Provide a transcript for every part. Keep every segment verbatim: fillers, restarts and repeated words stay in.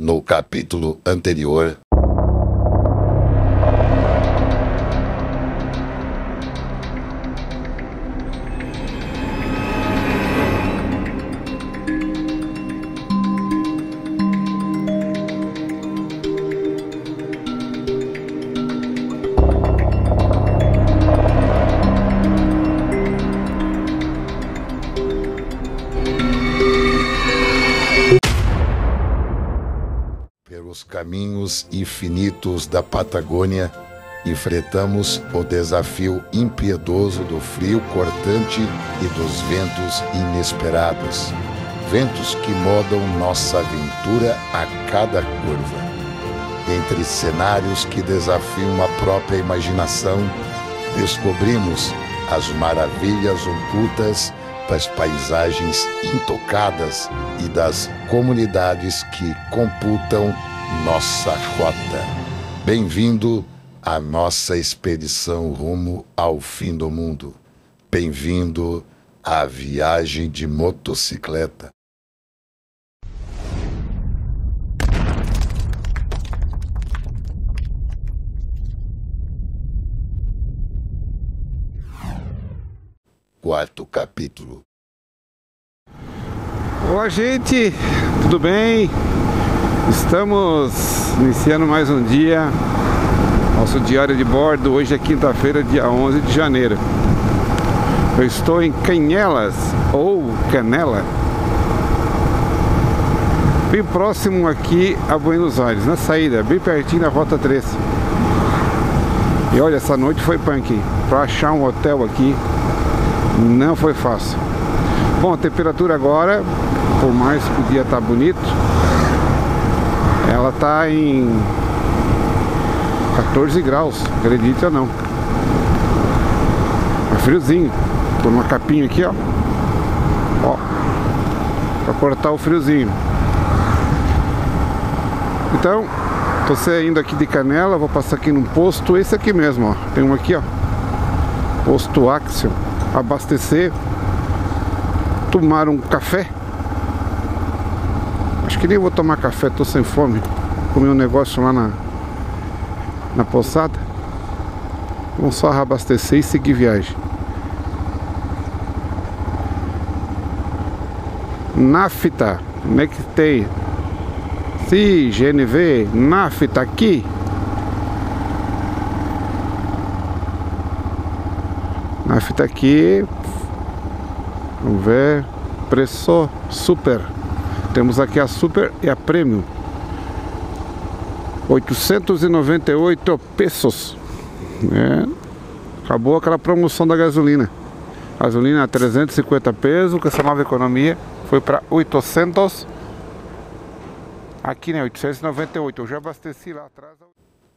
no capítulo anterior. Caminhos infinitos da Patagônia, enfrentamos o desafio impiedoso do frio cortante e dos ventos inesperados, ventos que modam nossa aventura a cada curva. Entre cenários que desafiam a própria imaginação, descobrimos as maravilhas ocultas das paisagens intocadas e das comunidades que computam nossa rota. Bem-vindo à nossa expedição rumo ao fim do mundo. Bem-vindo à viagem de motocicleta. Quarto capítulo. Oi, gente, tudo bem? Estamos iniciando mais um dia, nosso diário de bordo. Hoje é quinta-feira, dia onze de janeiro. Eu estou em Canelas, ou Canela, bem próximo aqui a Buenos Aires, na saída, bem pertinho da Rota treze. E olha, essa noite foi punk, para achar um hotel aqui não foi fácil. Bom, a temperatura agora, por mais que o dia tá bonito, ela tá em quatorze graus, acredite ou não. É friozinho. Tô numa capinha aqui, ó. Ó. Pra cortar o friozinho. Então, tô saindo aqui de Canela, vou passar aqui num posto, esse aqui mesmo, ó. Tem um aqui, ó. Posto Axel. Abastecer, tomar um café. Acho que nem vou tomar café, tô sem fome. Comi um negócio lá na na pousada. Vamos só abastecer e seguir viagem. Nafta, Nectei, Si, G N V, Nafta aqui. A fita aqui, vamos ver, preço super. Temos aqui a super e a premium, oitocentos e noventa e oito pesos, é. Acabou aquela promoção da gasolina. Gasolina a trezentos e cinquenta pesos, com essa nova economia foi para oitocentos. Aqui, né, oitocentos e noventa e oito, eu já abasteci lá atrás.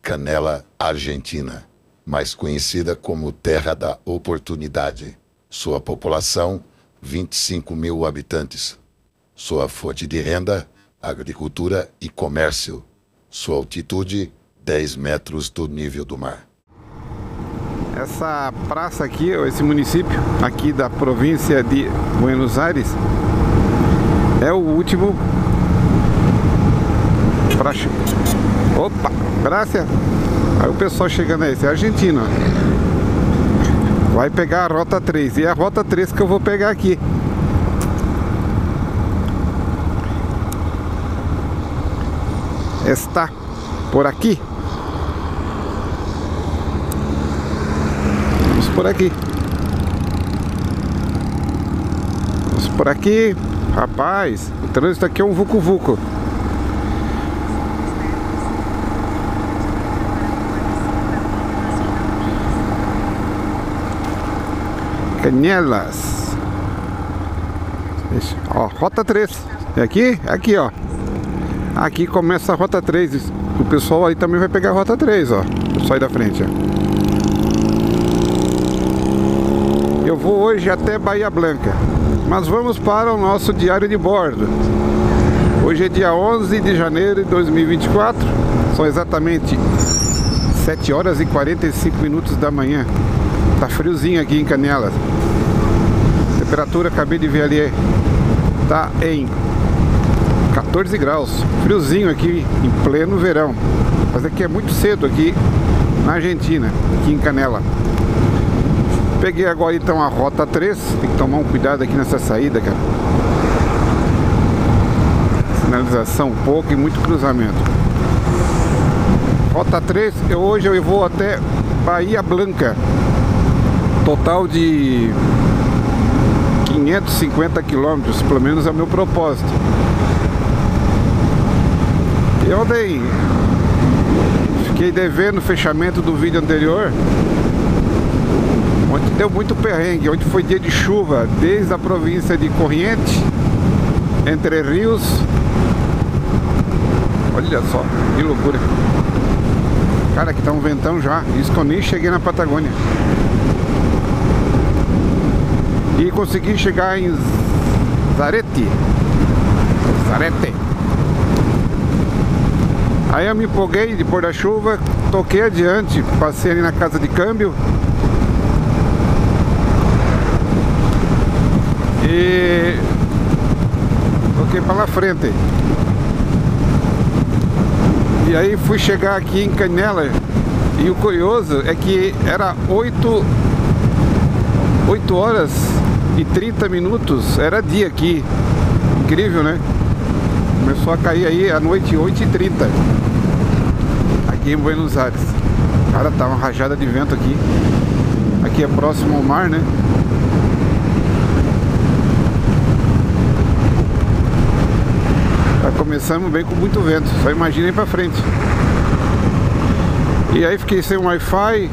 Canela, Argentina, mais conhecida como Terra da Oportunidade. Sua população, vinte e cinco mil habitantes. Sua fonte de renda, agricultura e comércio. Sua altitude, dez metros do nível do mar. Essa praça aqui, esse município aqui da província de Buenos Aires, é o último pra... Opa, graças. Aí o pessoal chegando aí, esse é argentino, vai pegar a Rota três. E é a Rota três que eu vou pegar aqui. Está por aqui. Vamos por aqui. Vamos por aqui. Rapaz, o trânsito aqui é um vucu-vucu. Canelas. Ó, Rota três. É aqui? É aqui, ó. Aqui começa a Rota três. O pessoal aí também vai pegar a Rota três, ó. Sai da frente, ó. Eu vou hoje até Bahia Blanca. Mas vamos para o nosso diário de bordo. Hoje é dia onze de janeiro de dois mil e vinte e quatro. São exatamente sete horas e quarenta e cinco minutos da manhã. Tá friozinho aqui em Canelas. Temperatura, acabei de ver ali, tá em quatorze graus, friozinho aqui em pleno verão, mas aqui é muito cedo aqui na Argentina, aqui em Canela. Peguei agora então a Rota três, tem que tomar um cuidado aqui nessa saída, cara. Sinalização pouco e muito cruzamento. Rota três, eu, hoje eu vou até Bahia Blanca, total de quinhentos e cinquenta quilômetros, pelo menos é o meu propósito. E ontem fiquei devendo o fechamento do vídeo anterior. Ontem deu muito perrengue, ontem foi dia de chuva, desde a província de Corrientes, Entre Rios. Olha só, que loucura. Cara, aqui tá um ventão já, isso que eu nem cheguei na Patagônia. E consegui chegar em Zarete. Zarete. Aí eu me empolguei depois da chuva, toquei adiante, passei ali na casa de câmbio. E toquei para frente. E aí fui chegar aqui em Canela. E o curioso é que era oito horas e trinta minutos, era dia aqui. Incrível, né? Começou a cair aí à noite, oito e trinta, aqui em Buenos Aires. Cara, tá uma rajada de vento aqui. Aqui é próximo ao mar, né? Já começamos bem com muito vento, só imagina aí pra frente. E aí fiquei sem Wi-Fi.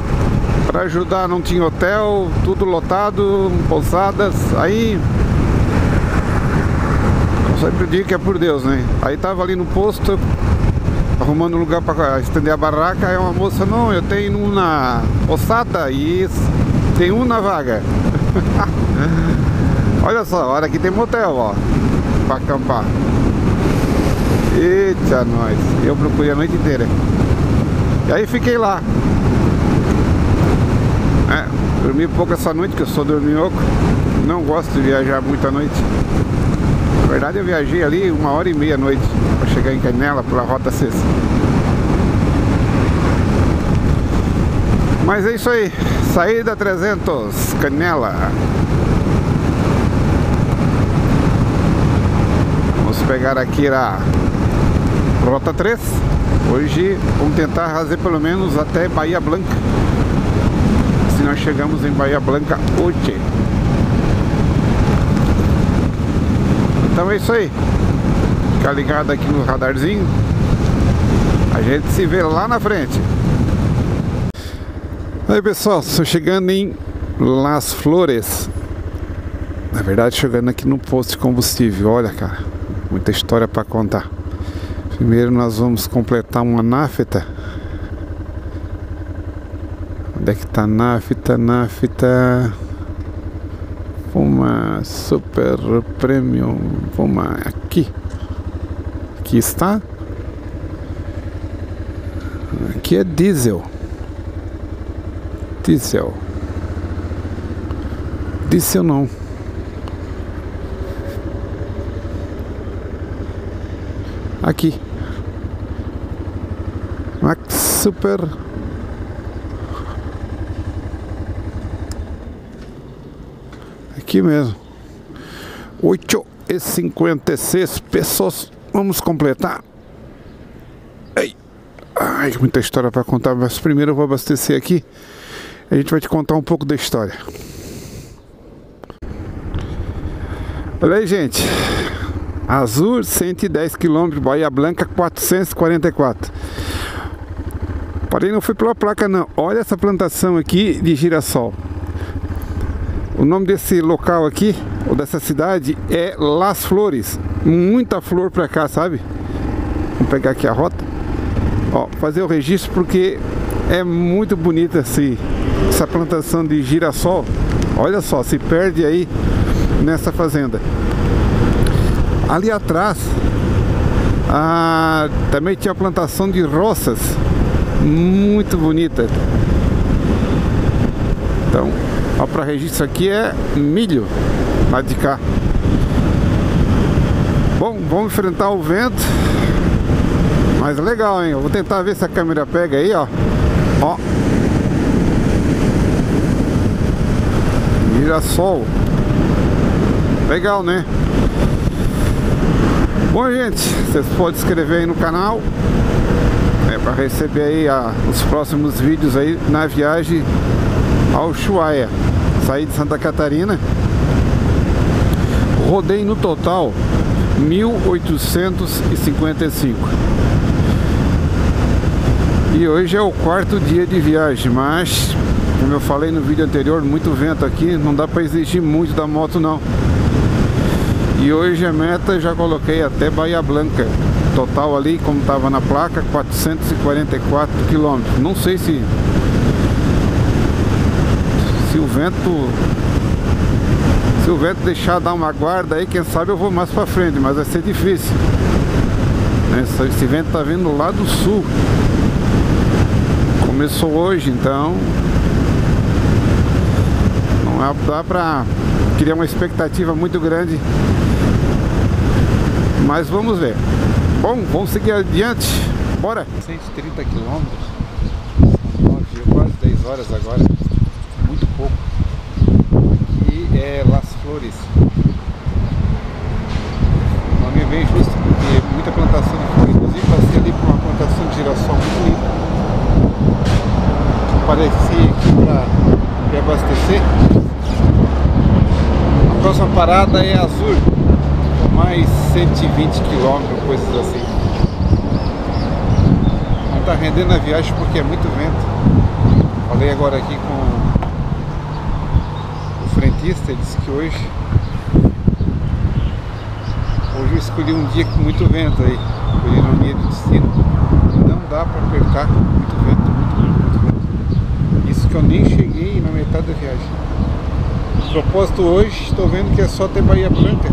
Para ajudar não tinha hotel, tudo lotado, pousadas. Aí eu sempre digo que é por Deus, né? Aí tava ali no posto arrumando um lugar para estender a barraca. Aí uma moça, não, eu tenho um na pousada e tem um na vaga. Olha só, olha, aqui tem motel, ó, para acampar. Eita, nós, eu procurei a noite inteira. E aí fiquei lá. É, dormi pouco essa noite, que eu sou dorminhoco. Não gosto de viajar muito à noite. Na verdade eu viajei ali uma hora e meia à noite para chegar em Canela pela Rota seis. Mas é isso aí, saída trezentos, Canela. Vamos pegar aqui a Rota três. Hoje vamos tentar fazer pelo menos até Bahia Blanca. Nós chegamos em Bahia Blanca hoje. Então é isso aí. Fica ligado aqui no radarzinho. A gente se vê lá na frente. Aí, pessoal, estou chegando em Las Flores. Na verdade, chegando aqui no posto de combustível. Olha, cara, muita história para contar. Primeiro nós vamos completar uma náfita. Onde é que tá náfita, náfita, Fuma Super Premium, Fuma, aqui, aqui está, aqui é diesel, diesel, diesel não, aqui, Max Super aqui mesmo, oito e cinquenta e seis pesos, vamos completar. Ai, ai, muita história para contar, mas primeiro eu vou abastecer aqui, a gente vai te contar um pouco da história. Olha aí, gente, Azul cento e dez quilômetros, Bahia Blanca quatrocentos e quarenta e quatro. Parei, não fui pela placa não, olha essa plantação aqui de girassol. O nome desse local aqui, ou dessa cidade, é Las Flores. Muita flor pra cá, sabe? Vamos pegar aqui a rota. Ó, fazer o registro porque é muito bonita assim, essa plantação de girassol. Olha só, se perde aí nessa fazenda. Ali atrás, a... também tinha a plantação de roças. Muito bonita. Então... ó, para registro aqui é milho, lá de cá. Bom, vamos enfrentar o vento. Mas legal, hein? Eu vou tentar ver se a câmera pega aí, ó. Ó. Mirassol. Legal, né? Bom, gente, vocês podem se inscrever aí no canal, é, para receber aí a, os próximos vídeos aí na viagem ao Ushuaia. Saí de Santa Catarina, rodei no total mil oitocentos e cinquenta e cinco. E hoje é o quarto dia de viagem, mas como eu falei no vídeo anterior, muito vento aqui, não dá para exigir muito da moto não. E hoje a meta, já coloquei até Bahia Blanca. Total ali, como estava na placa, quatrocentos e quarenta e quatro quilômetros. Não sei se Se o vento Se o vento deixar dar uma guarda aí, quem sabe eu vou mais pra frente, mas vai ser difícil. Esse, esse vento tá vindo lá do sul. Começou hoje, então não dá pra criar uma expectativa muito grande, mas vamos ver. Bom, vamos seguir adiante, bora! cento e trinta quilômetros, quase dez horas agora, muito pouco. Aqui é Las Flores. O nome vem justo porque muita plantação de flores, inclusive passei ali por uma plantação de girassol muito linda. Apareci aqui para me abastecer. A próxima parada é Azul, mais cento e vinte quilômetros, coisas assim. Não está rendendo a viagem porque é muito vento. Falei agora aqui com o frentista, ele disse que hoje Hoje eu escolhi um dia com muito vento aí, escolhi no dia do destino. Não dá para apertar, muito vento, muito, muito vento. Isso que eu nem cheguei na metade da viagem. Propósito hoje, estou vendo que é só ter Bahia Blanca,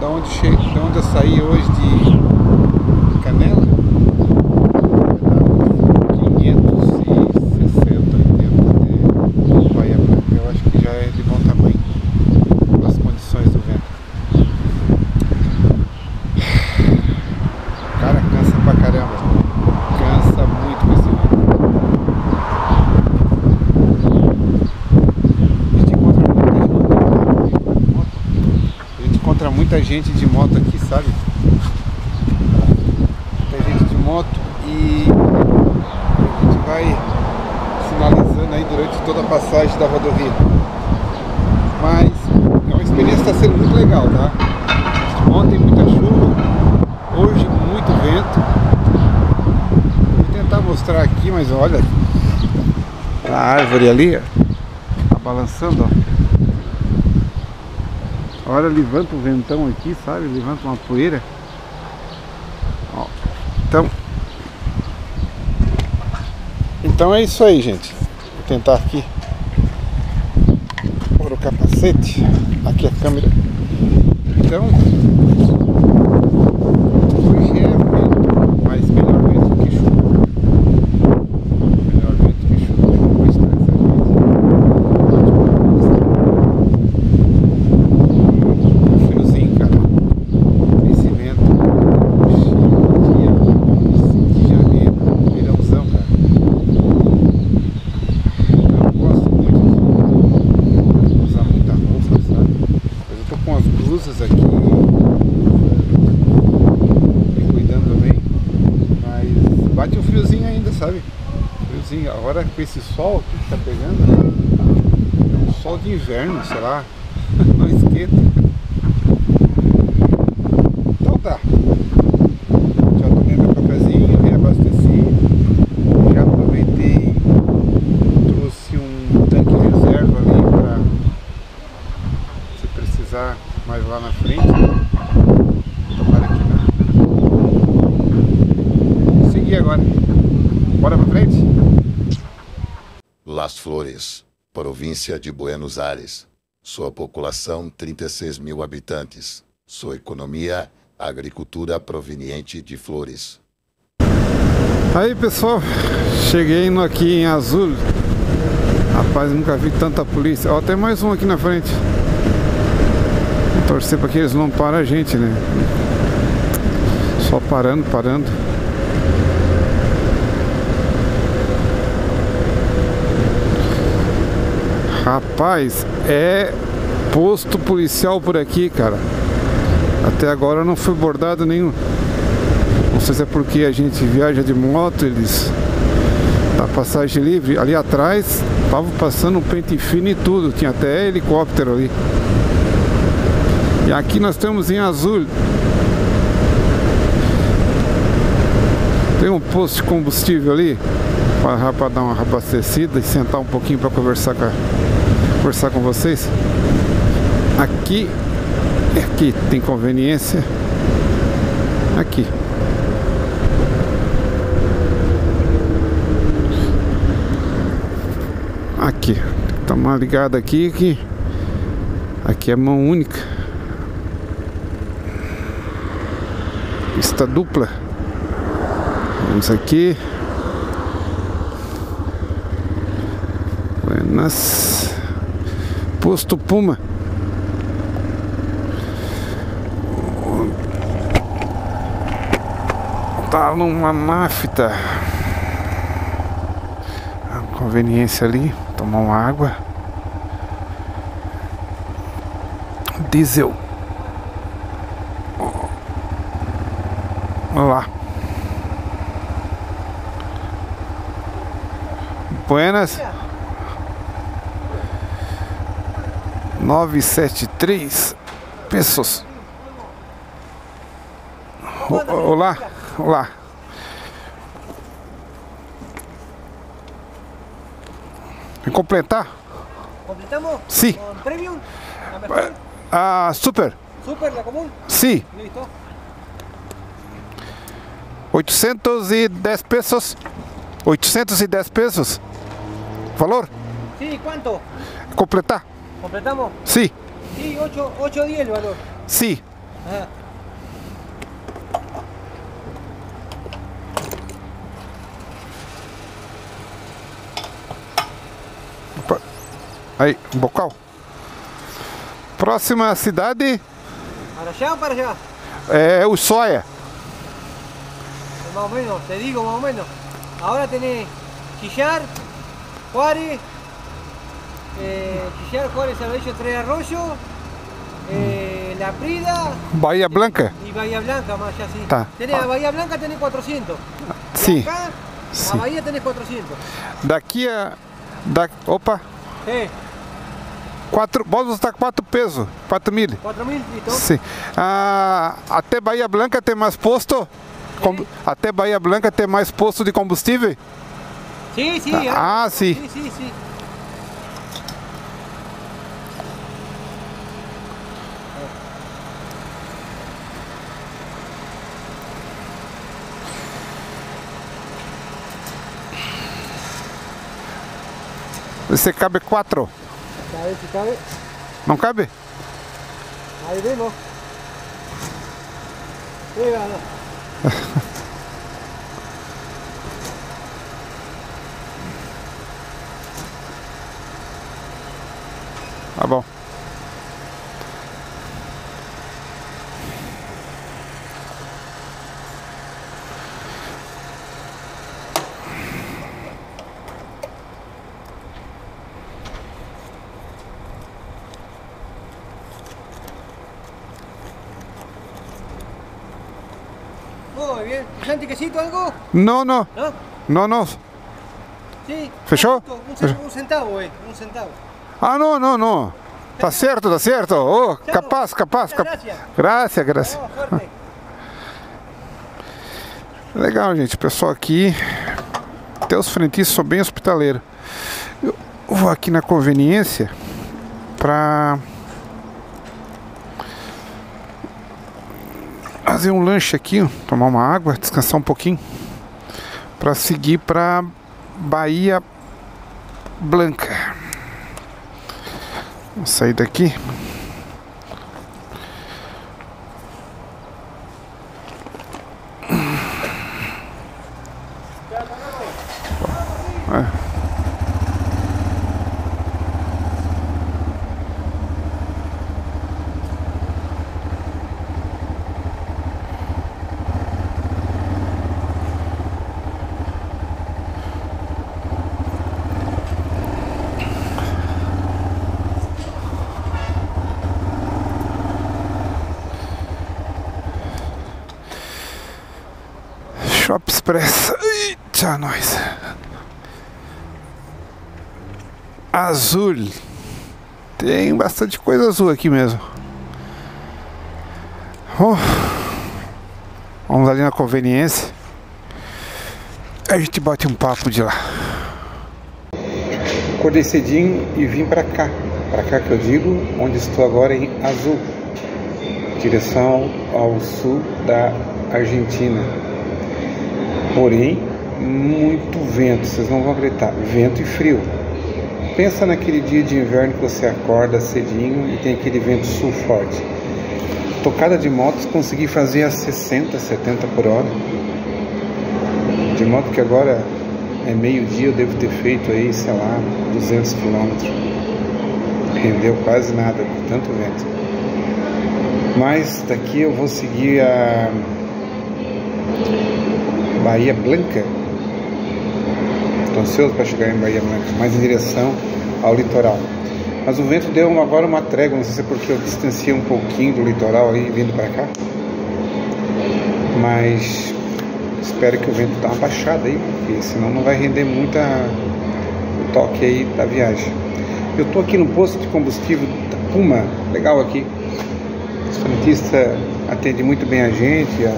da onde, cheguei, da onde eu saí hoje de Canela, quinhentos e sessenta dentro de Bahia Blanca. Eu acho que já é de bom tamanho pelas condições do vento. Cara, cansa pra caramba, cansa muito com esse vento. Muita gente de moto aqui, sabe? Muita gente de moto e a gente vai sinalizando aí durante toda a passagem da rodovia. Mas é uma experiência que está sendo muito legal, tá? Ontem muita chuva, hoje muito vento. Vou tentar mostrar aqui, mas olha a árvore ali, ó, tá balançando, ó. Olha, levanta o ventão aqui, sabe? Levanta uma poeira. Ó, então, então é isso aí, gente. Vou tentar aqui pôr o capacete. Aqui a câmera. Então, hoje é vento, mas melhor vento que chuva. Melhor vento que chuva. Vou estressar a gente. Agora com esse sol que está pegando, é um sol de inverno, sei lá, não esquenta. Então tá, já tomei meu cafezinho, reabasteci, já aproveitei, trouxe um tanque de reserva ali para se precisar mais lá na frente. Tomara que não. Vou seguir agora, bora pra frente. Las Flores, província de Buenos Aires. Sua população, trinta e seis mil habitantes. Sua economia, agricultura proveniente de flores. Aí, pessoal, cheguei aqui em Azul. Rapaz, nunca vi tanta polícia. Ó, tem mais um aqui na frente. Vou torcer para que eles não parem a gente, né? Só parando, parando. Rapaz, é posto policial por aqui, cara. Até agora eu não fui bordado nenhum. Não sei se é porque a gente viaja de moto, eles... Tá passagem livre. Ali atrás tava passando um pente fino e tudo. Tinha até helicóptero ali. E aqui nós estamos em Azul. Tem um posto de combustível ali para dar uma abastecida e sentar um pouquinho para conversar com a, conversar com vocês. Aqui, aqui tem conveniência. Aqui. Aqui. Tá mal ligado aqui que aqui é mão única. Pista dupla. Vamos aqui. Buenas. Posto Puma. Tá numa máfita. A conveniência ali. Tomar uma água. Diesel. Olha lá. Buenas. Novecentos e setenta e três pesos. Olá, olá. Vem completar? Completamos? Sim. Com premium? A ah, super. Super, la comum? Sim. oitocentos e dez pesos. oitocentos e dez pesos. Valor? Sim, quanto? Completar? Completamos? Sim. Sim, oito, oito, dez o valor. Sim. Ah. Opa. Aí, um bocal. Próxima cidade? Araxá ou Paraxá? É, Ushuaia. Mais ou menos, te digo mais ou menos. Agora tem Quixar, Juárez, eh, Quixar, Juárez, Salvador, Tres Arroyos, eh, La Prida, Bahia Blanca. E Bahia Blanca, mais já sim. Tá. Tenés, a Bahia Blanca tem quatrocentos. Sim. Acá, sim. A Bahia tem quatrocentos. Daqui a... Da, opa. É. Quatro, vamos usar quatro pesos, quatro mil. Quatro mil, então. Sim. Ah, até Bahia Blanca tem mais posto? Com... Até Bahia Blanca tem mais posto de combustível? Sim, sim. Ah, ah sim. Sim, sim, sim. Você cabe quatro? Cabe, se cabe. Não cabe? Aí vemos. Obrigado. Tá bom. Algo? No, no, no, no, no. Sí. ¿Fechó? Un centavo, eh. Un centavo. Ah, no, no, no. Está cierto, está cierto. Oh, capaz, capaz, capaz. Gracias, gracias. Legal, gente. Pessoal aqui. Até os frentistas são bem hospitaleiros. Eu vou aqui na conveniência para fazer um lanche aqui, ó, tomar uma água, descansar um pouquinho para seguir para Bahia Blanca. Vou sair daqui. É. Shop Express. Eita, nós. Azul. Tem bastante coisa azul aqui mesmo. Oh. Vamos ali na conveniência. A gente bate um papo de lá. Acordei cedinho e vim pra cá. Pra cá que eu digo, onde estou agora em Azul, direção ao sul da Argentina. Porém, muito vento, vocês não vão acreditar, vento e frio. Pensa naquele dia de inverno que você acorda cedinho e tem aquele vento sul forte. Tocada de motos consegui fazer a sessenta, setenta por hora. De moto que agora é meio-dia, eu devo ter feito aí, sei lá, duzentos quilômetros. Rendeu quase nada por tanto vento. Mas daqui eu vou seguir a Bahia Blanca. Estou ansioso para chegar em Bahia Blanca, mais em direção ao litoral. Mas o vento deu agora uma trégua, não sei se é porque eu distanciei um pouquinho do litoral aí vindo para cá. Mas espero que o vento dê uma baixada aí, porque senão não vai render muito o toque aí da viagem. Eu tô aqui no posto de combustível da Puma, legal aqui. O frentista atende muito bem a gente, a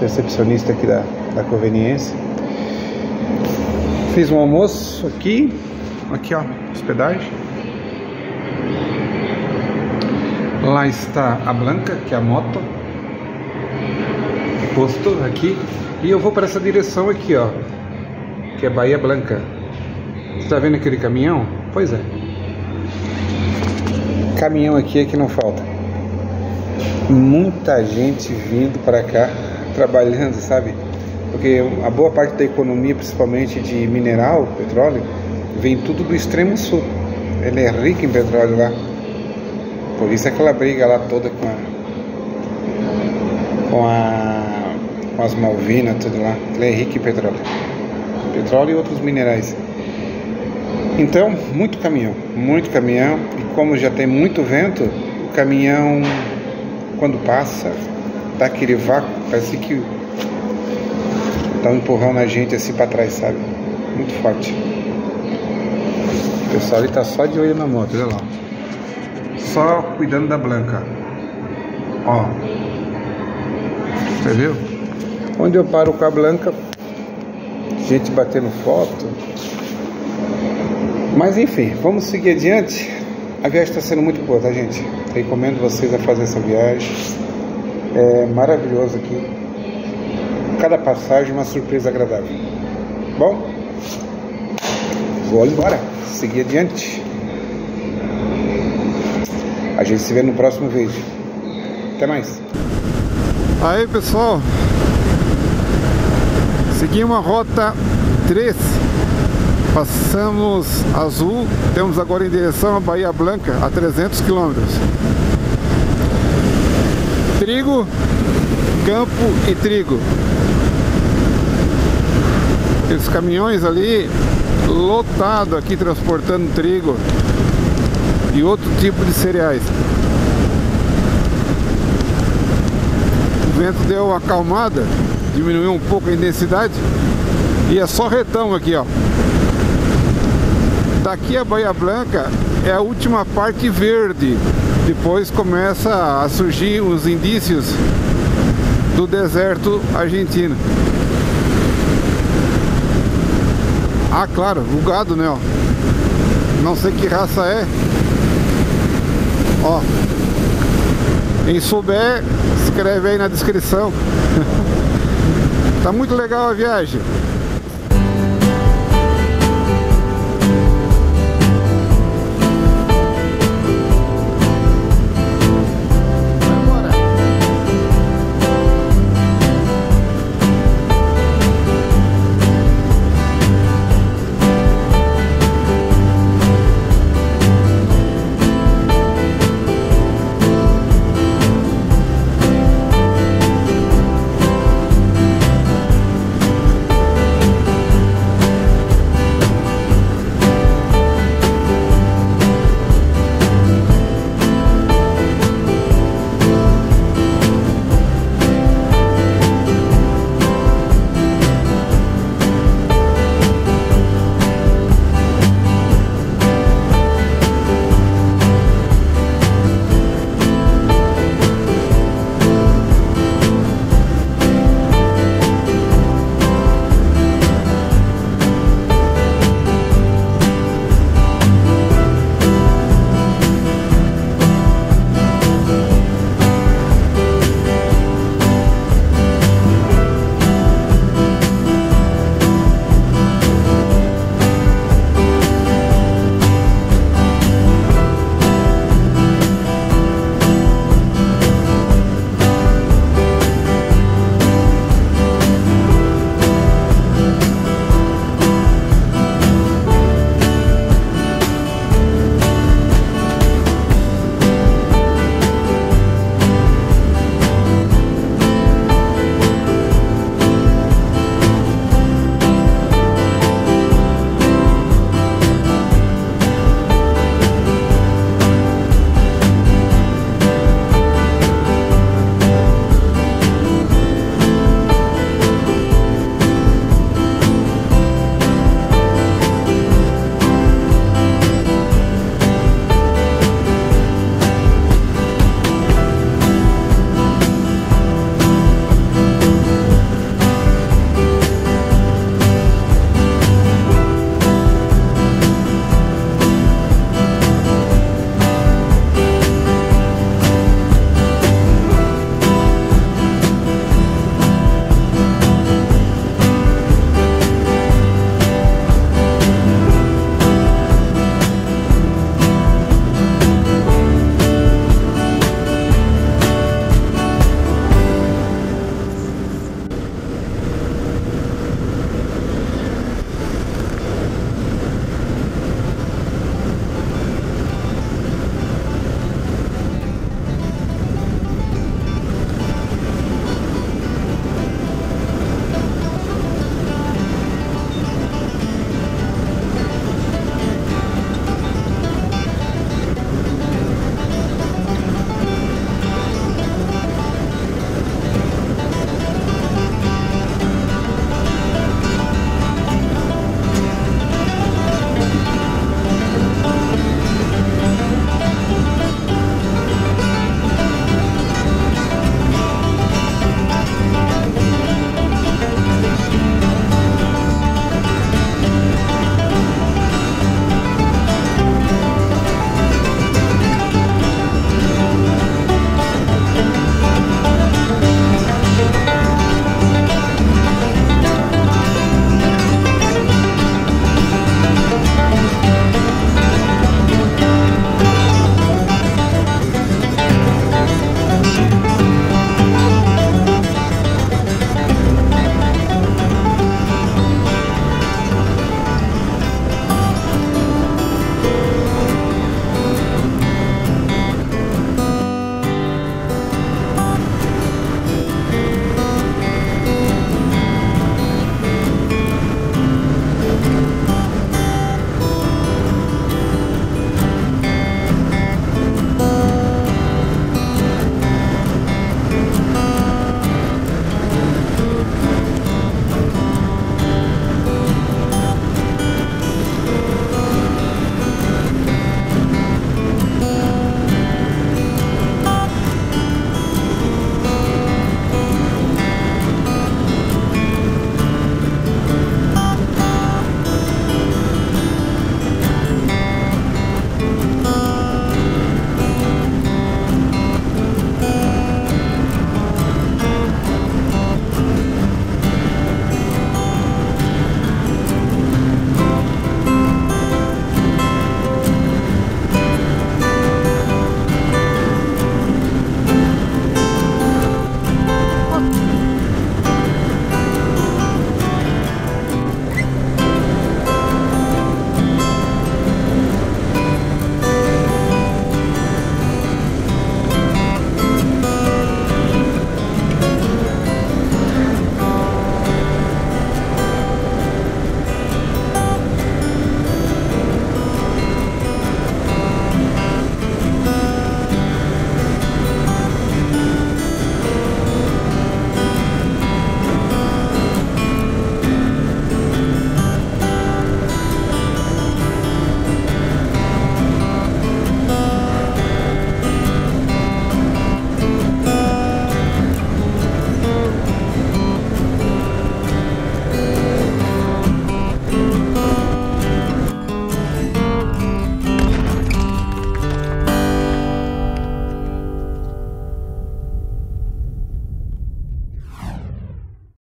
recepcionista aqui da, da conveniência. Fiz um almoço aqui, aqui ó, hospedagem. Lá está a Blanca, que é a moto. Posto aqui. E eu vou para essa direção aqui ó, que é Bahia Blanca. Você tá vendo aquele caminhão? Pois é. Caminhão aqui é que não falta. Muita gente vindo para cá trabalhando, sabe? Porque a boa parte da economia, principalmente de mineral, petróleo, vem tudo do extremo sul. Ele é rico em petróleo lá. Por isso aquela briga lá toda com a, com, a, com as Malvinas, tudo lá. Ele é rico em petróleo. Petróleo e outros minerais. Então, muito caminhão, muito caminhão, e como já tem muito vento, o caminhão, quando passa, dá aquele vácuo, parece que dá um empurrão na gente assim pra trás, sabe? Muito forte. O pessoal ali tá só de olho na moto, olha lá. Só cuidando da Blanca. Ó. Você viu? Onde eu paro com a Blanca, gente batendo foto. Mas enfim, vamos seguir adiante. A viagem está sendo muito boa, tá gente? Recomendo vocês a fazer essa viagem. É maravilhoso aqui. Cada passagem uma surpresa agradável. Bom, vou embora, seguir adiante. A gente se vê no próximo vídeo. Até mais. Aí pessoal, seguimos a Rota treze. Passamos Azul, temos agora em direção a Bahia Blanca, a trezentos quilômetros. Trigo, campo e trigo. Os caminhões ali, lotado aqui, transportando trigo e outro tipo de cereais. O vento deu uma acalmada, diminuiu um pouco a intensidade e é só retão aqui, ó. Daqui a Bahia Blanca é a última parte verde. Depois começa a surgir os indícios do deserto argentino. Ah, claro, o gado, né? Ó. Não sei que raça é. Ó. Quem souber, escreve aí na descrição. Tá muito legal a viagem.